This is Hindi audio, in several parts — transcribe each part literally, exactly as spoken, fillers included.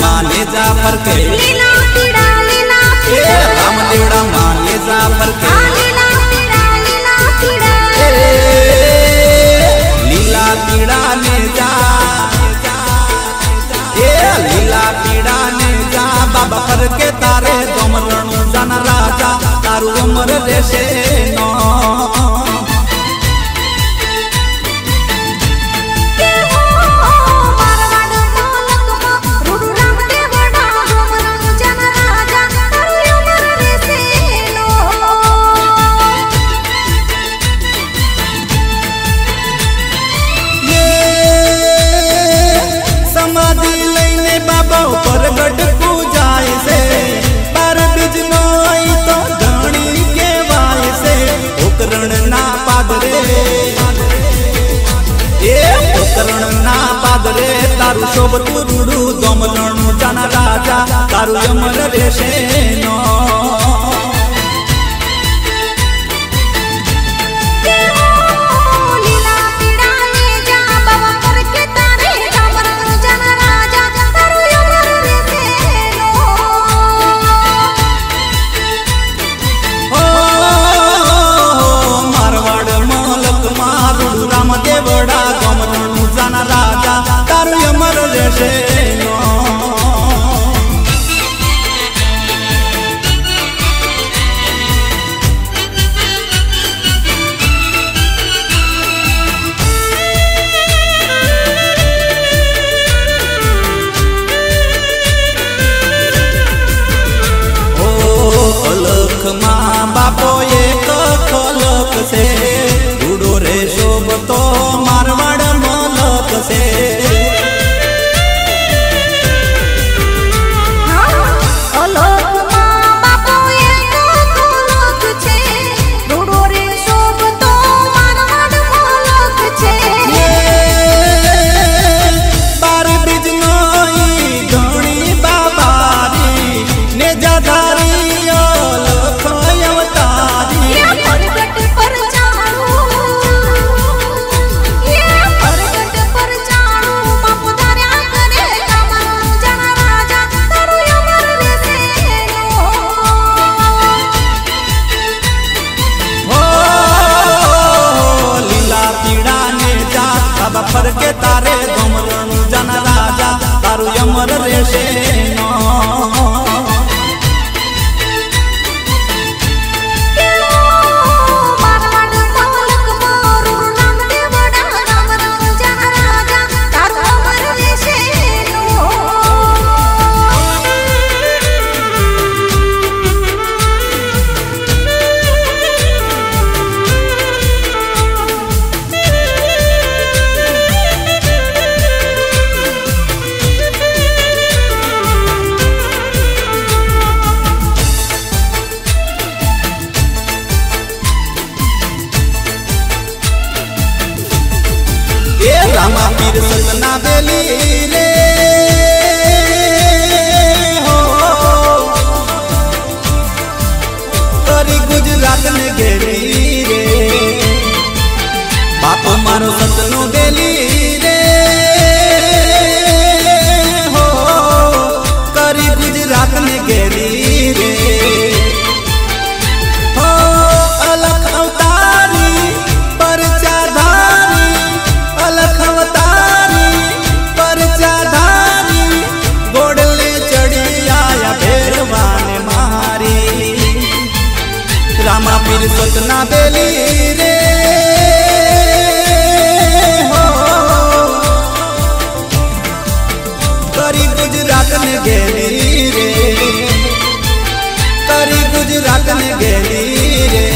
माने जा पर के लीला पीड़ा लीला पीड़ा राम देवड़ा माने जा पर के लीला पीड़ा लीला पीड़ा लीला पीड़ा ने जा ए लीला पीड़ा ने जा बाबा पर के तारे गमरणु जन राजा तारू उमर देशे नो तारू शोभतु रूडू दमलणु जाना राजा तारू यमन देशे नो शोभतो मारवाड़ मलक से हमार सतना बेली रे हो, करी गुजरात में गेली रे, करी गुजरात में गेली रे।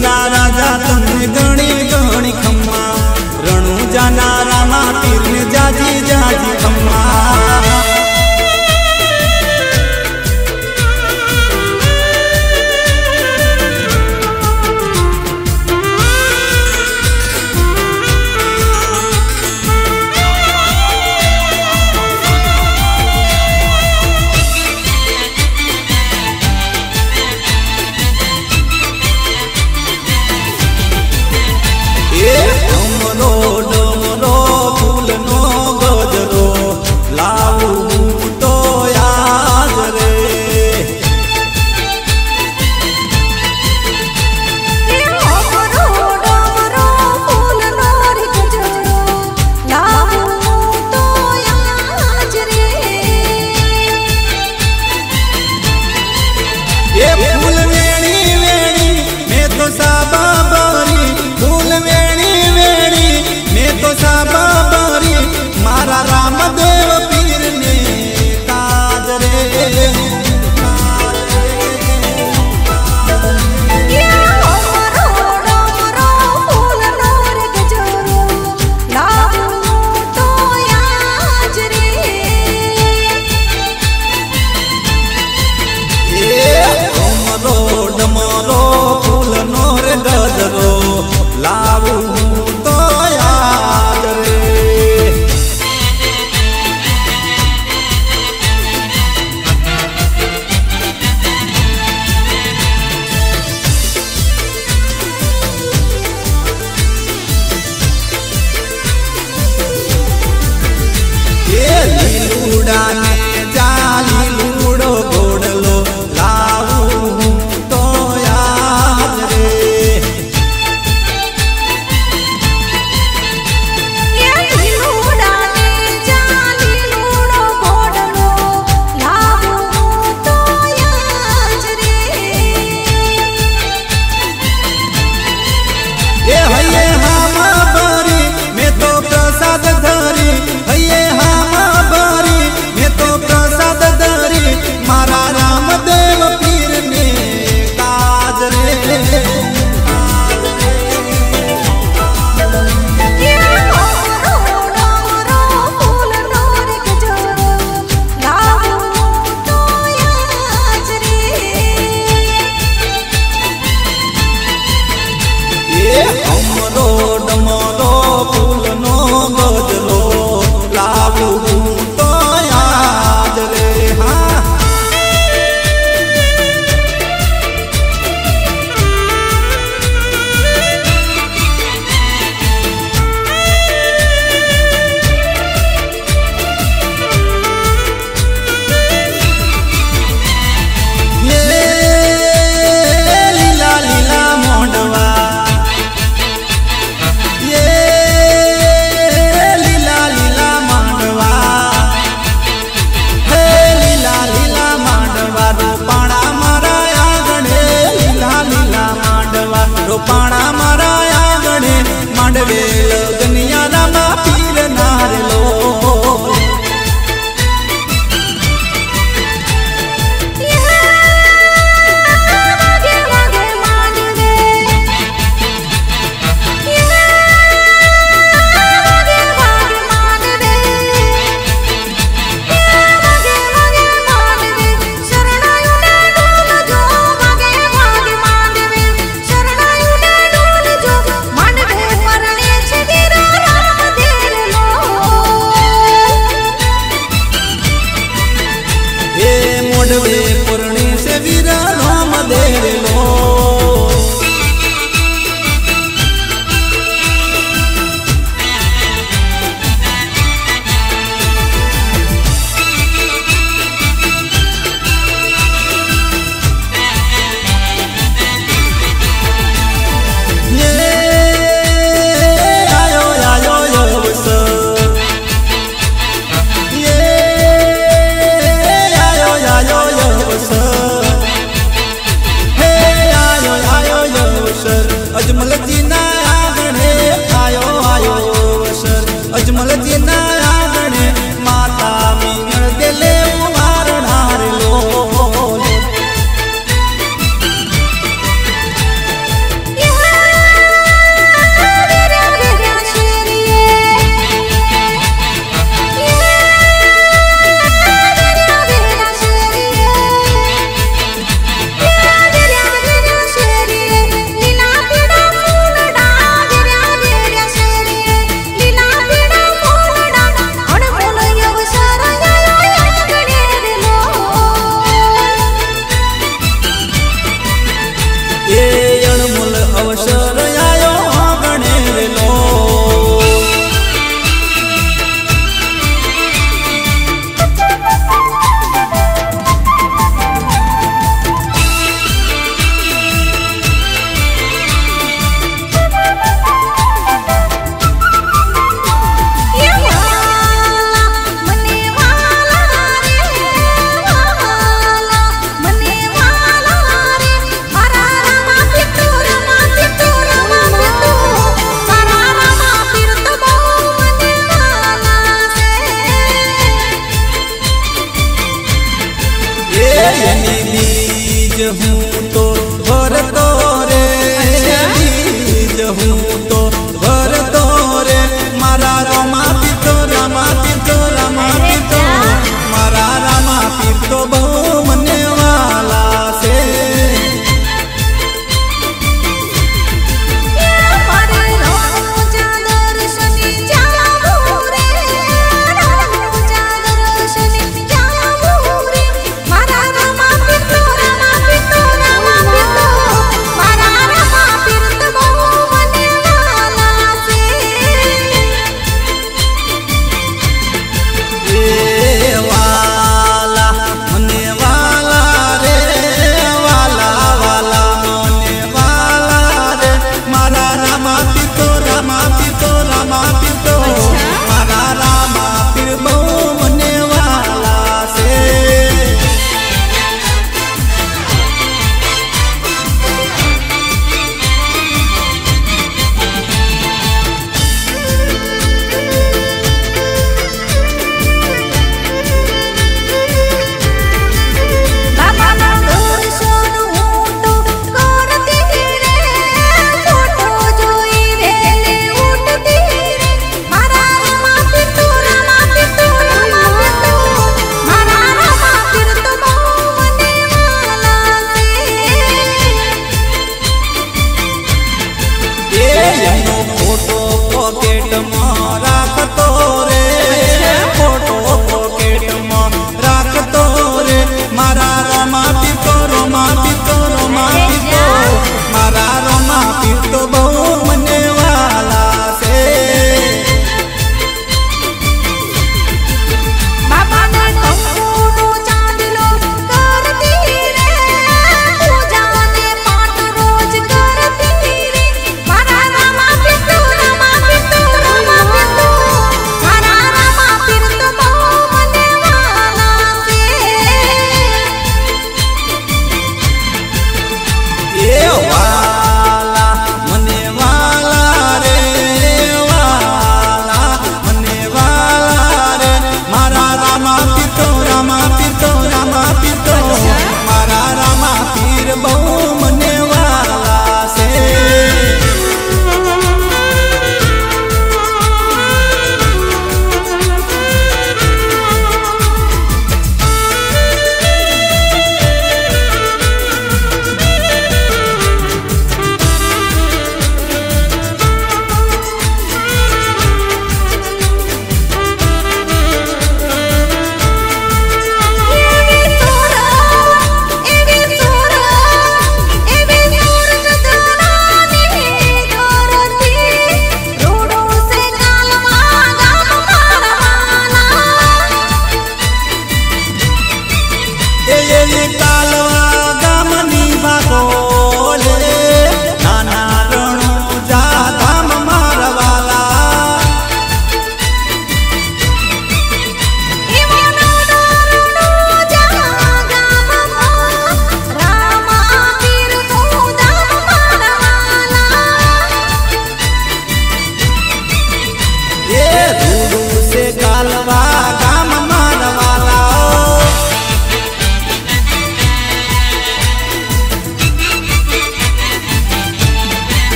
रणुजाना राजा तमने गणी गणी खम्मा, रणुजाना रामा पीरने जाजी जाजी खम्मा।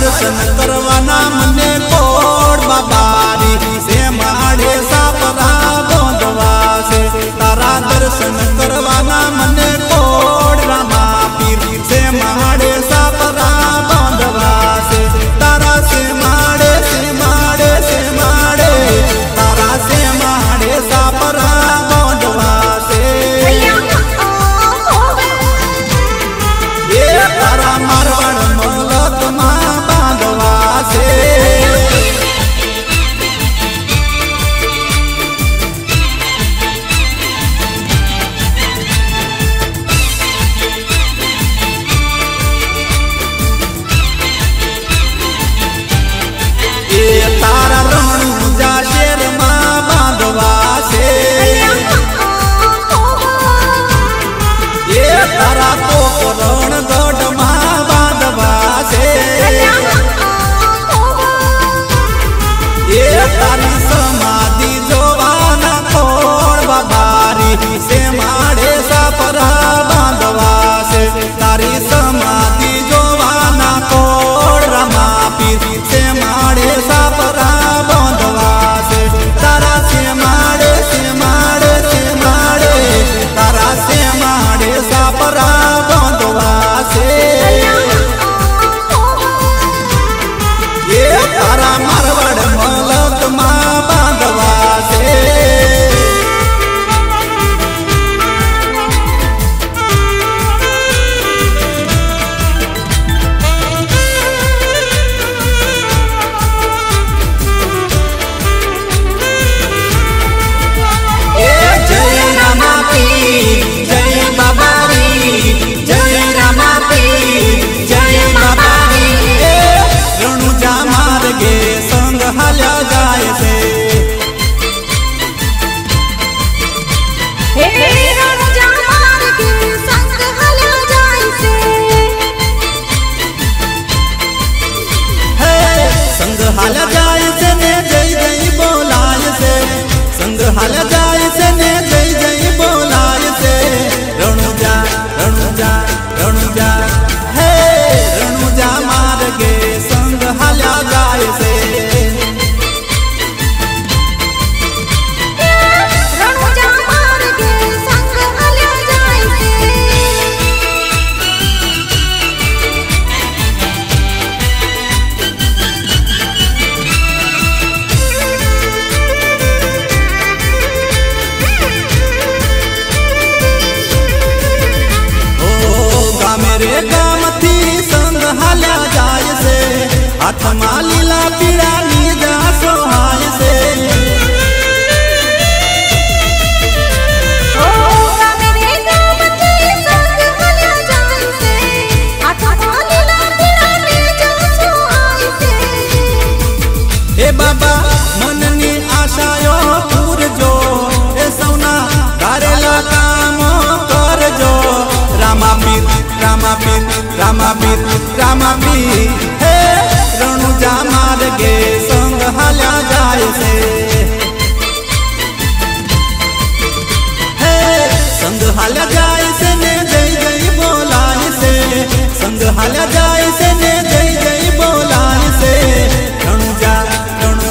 दर्शन करवाना मने कोड़ बाबारी से माड़े सापरा गोंदवा से तारा दर्शन करवाना मने कोड़ रामा पीर से माड़े सापरा गोंदवा से तारा से माड़े से माड़े से माड़े तारा से माड़े सापरा गोंदवा से ये तारा मारवाड़ मोलत मा संग हल जाय से ने जय जय बोलाय से रणु जा रणु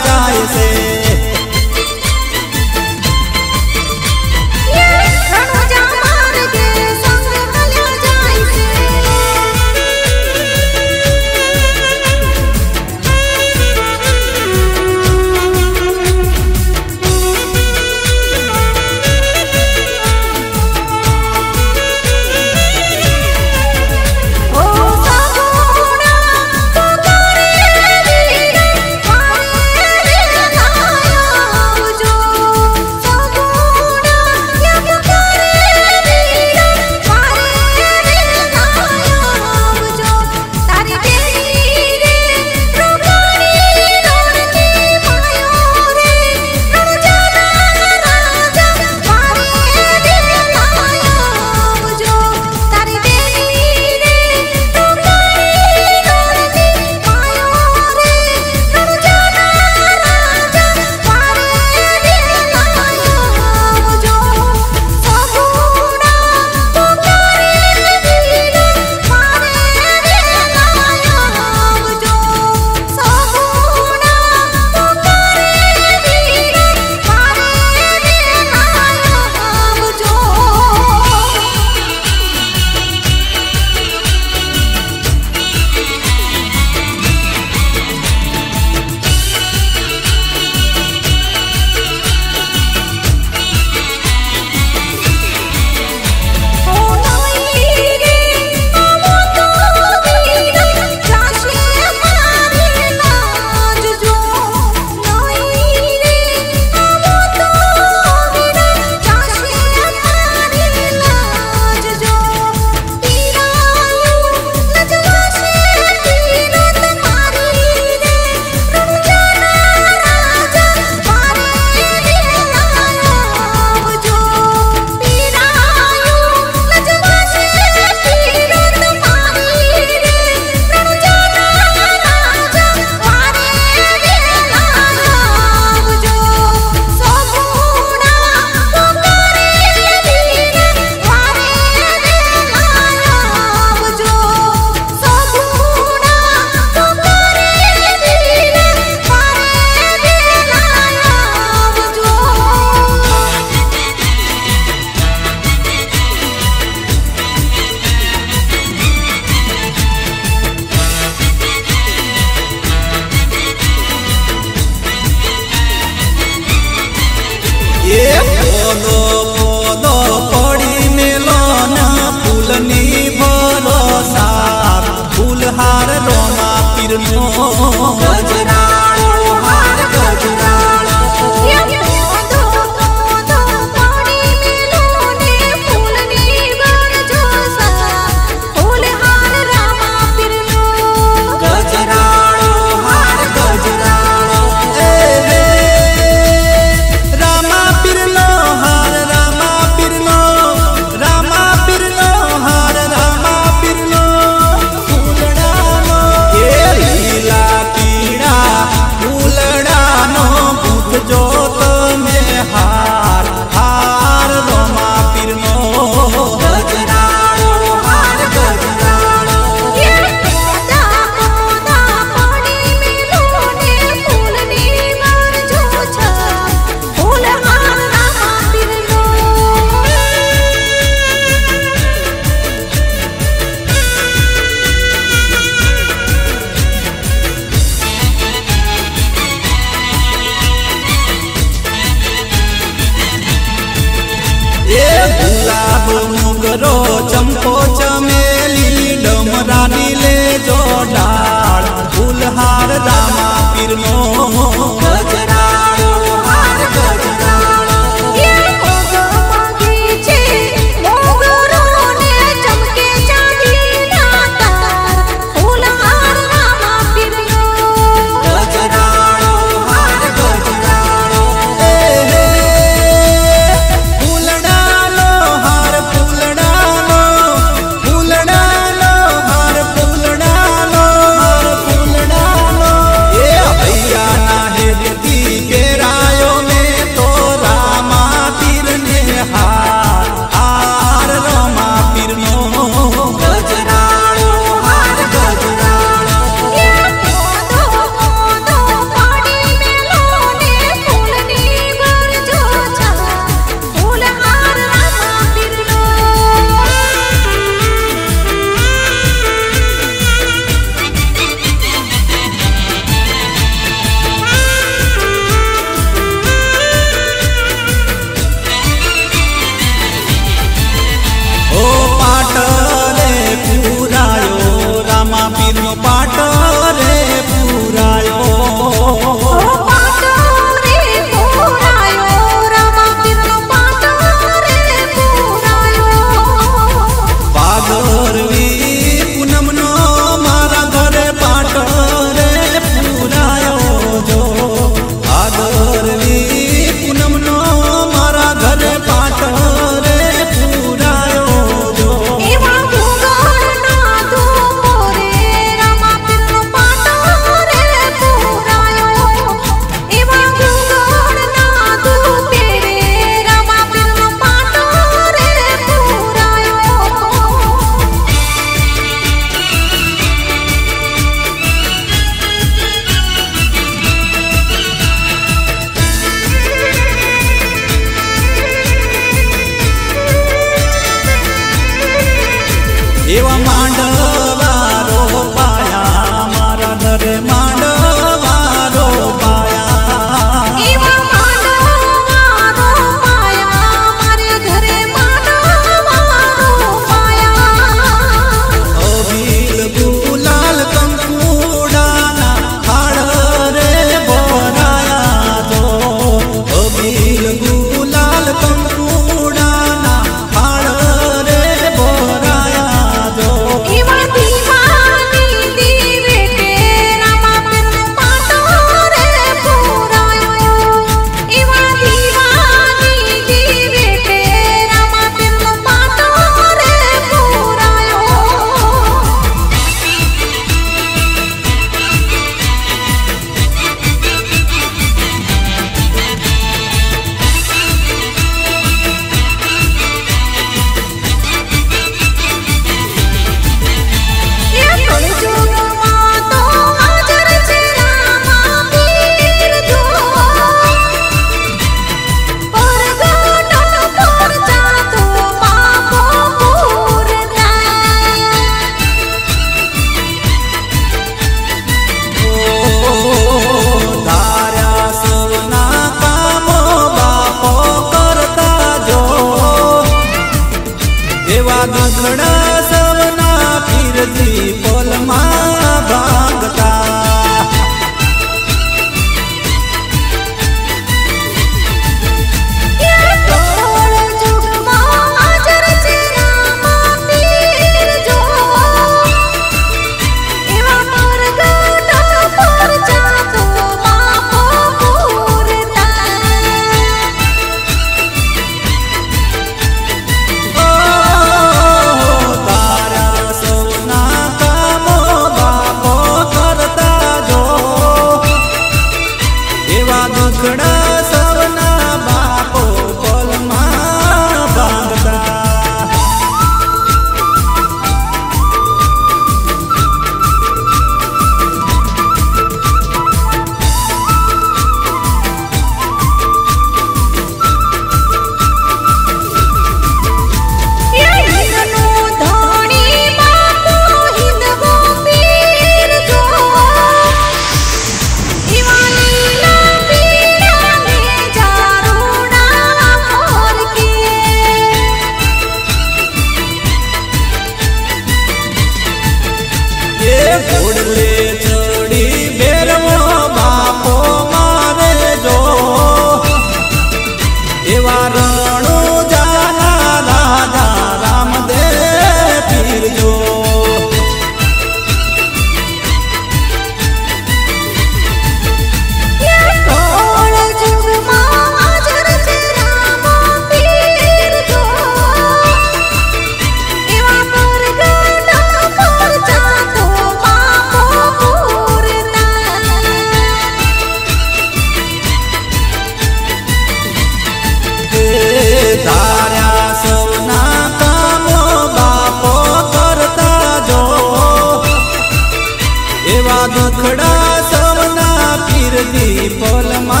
दुखड़ा सवना फिर दी पलमा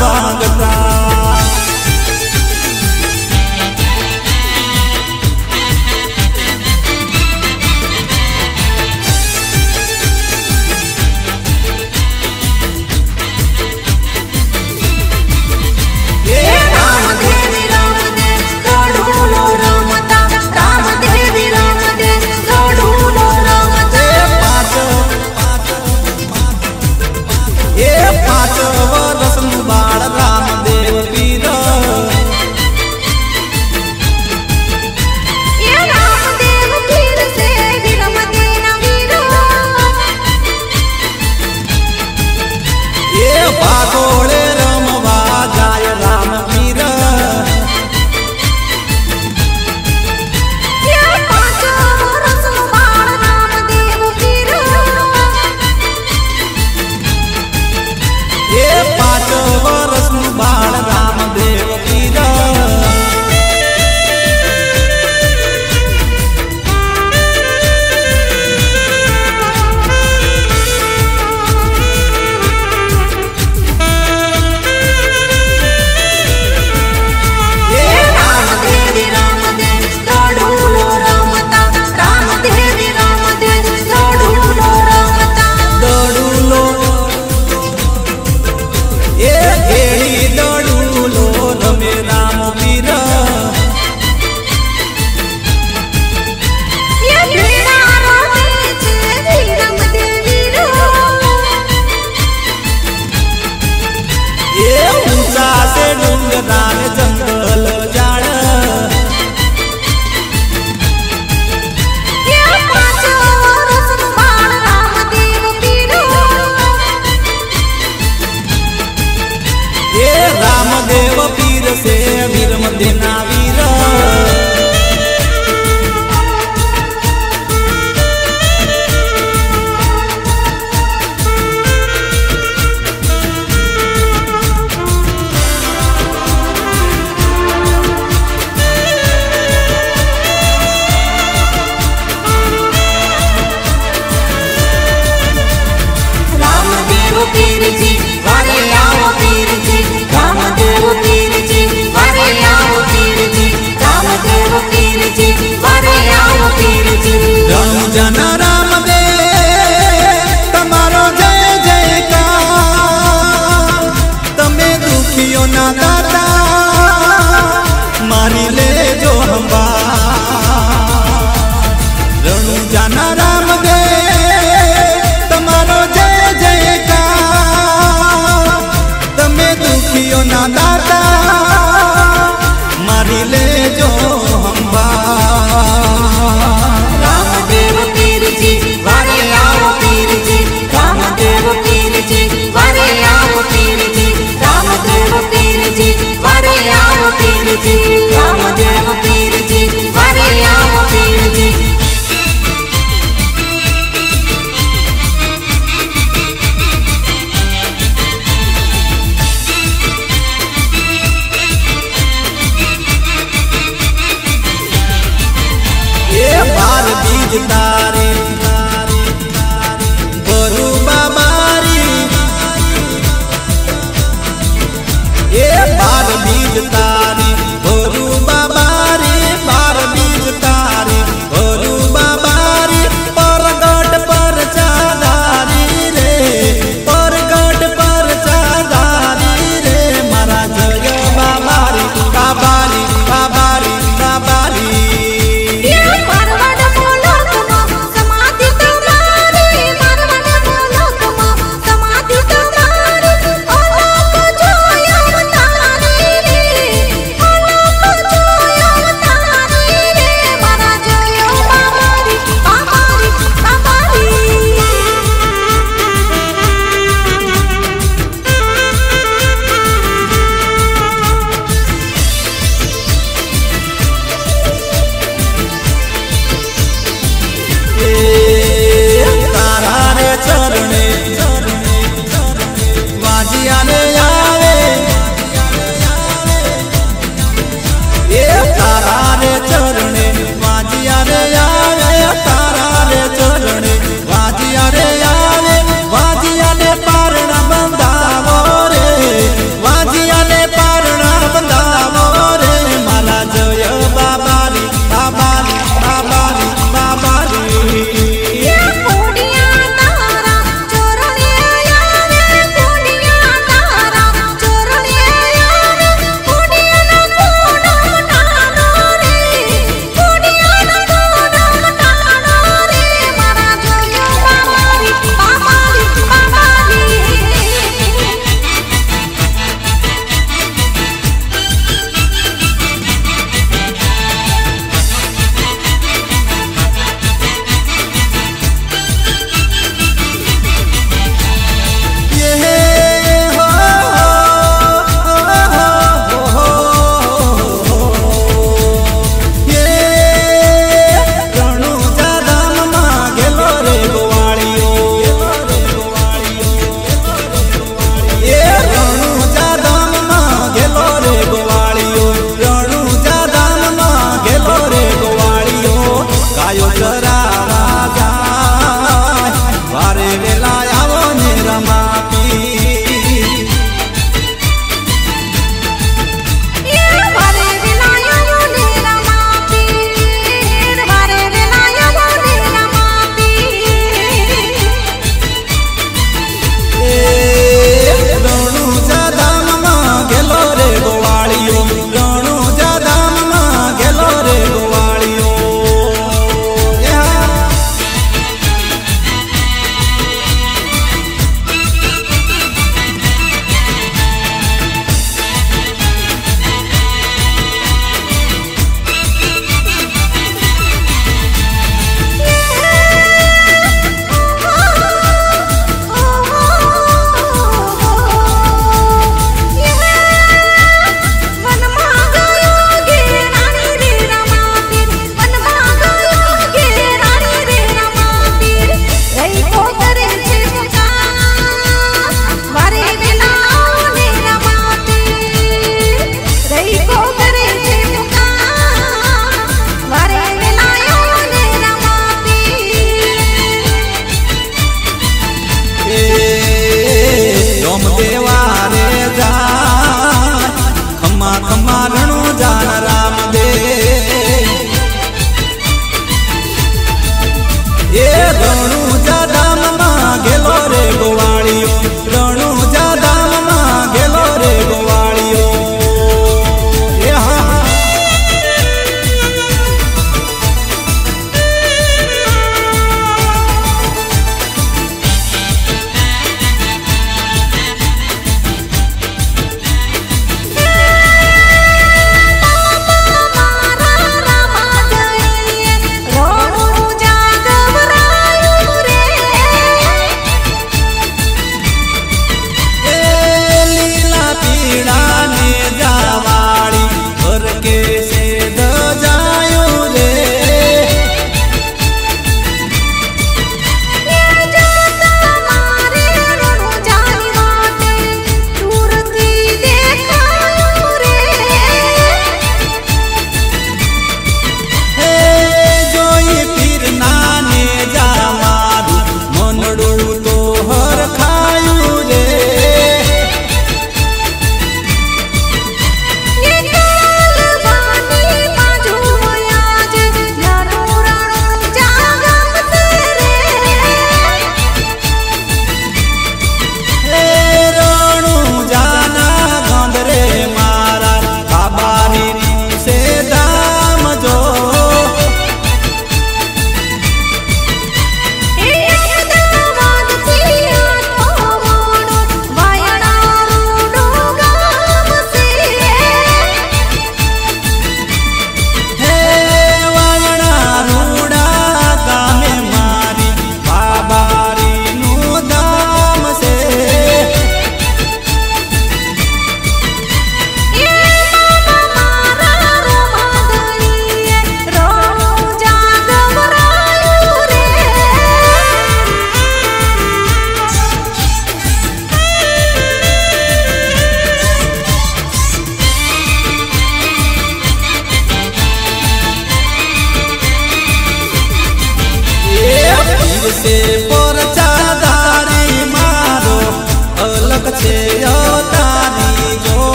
बांगता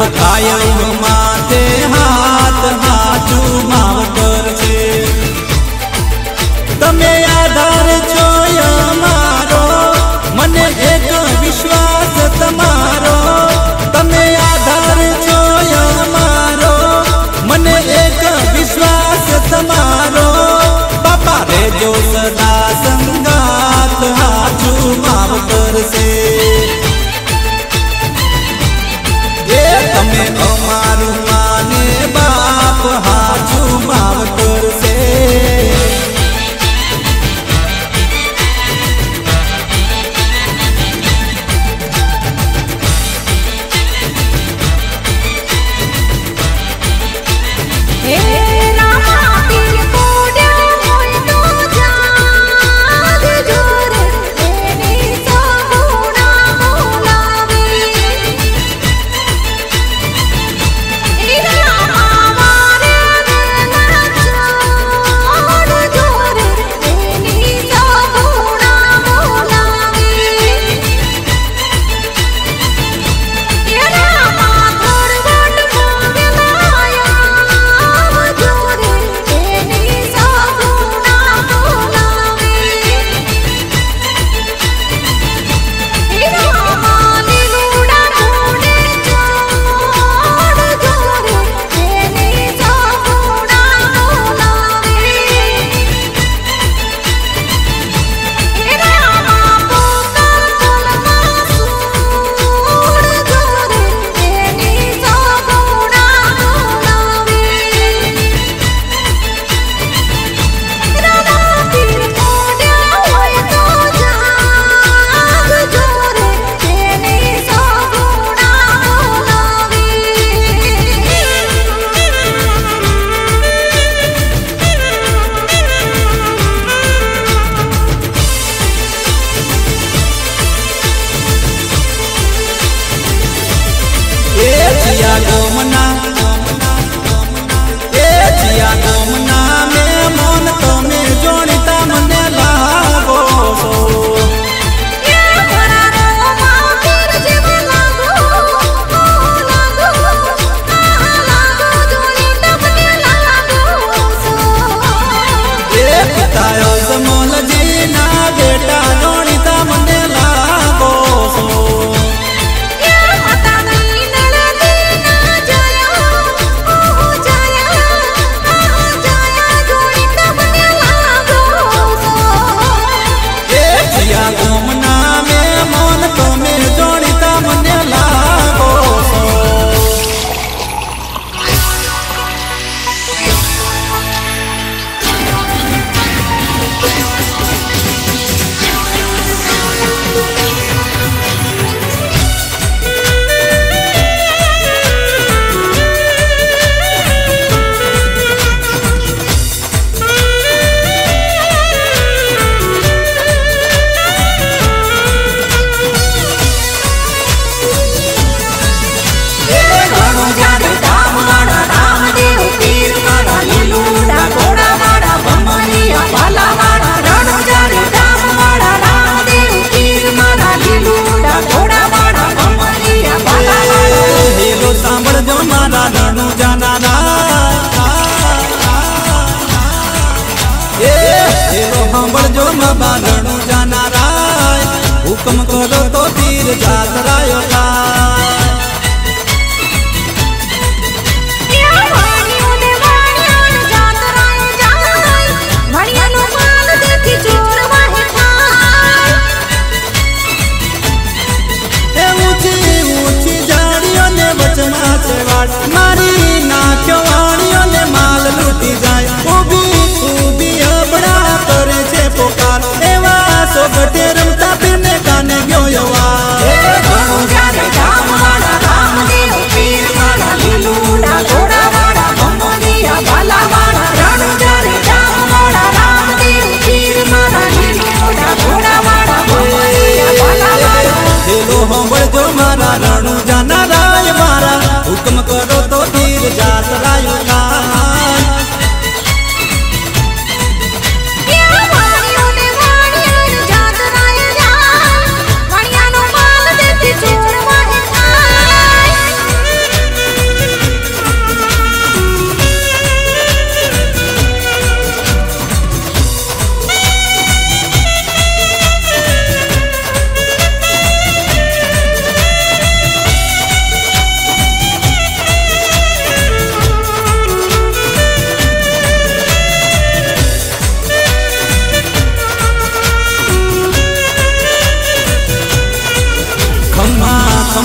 माथे हाथ हाचू मावतर छे तमे आधार छो मारो मने एक विश्वास तमारो तमे आधार छो मारो मने एक विश्वास तमारो बापा रे जो सदा संगात हाचू मावतर छे हुकम करो तो तीर जागरायो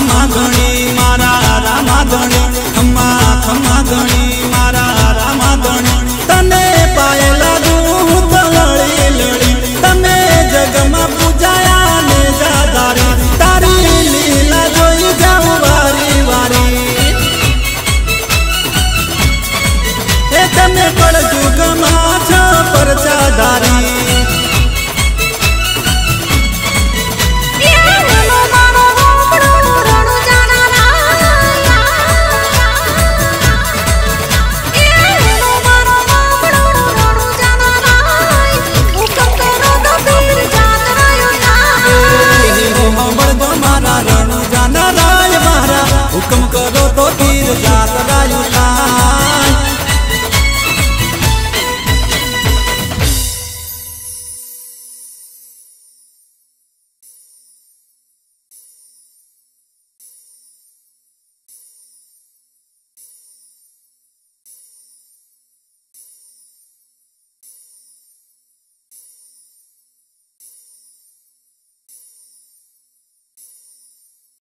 मांगणे।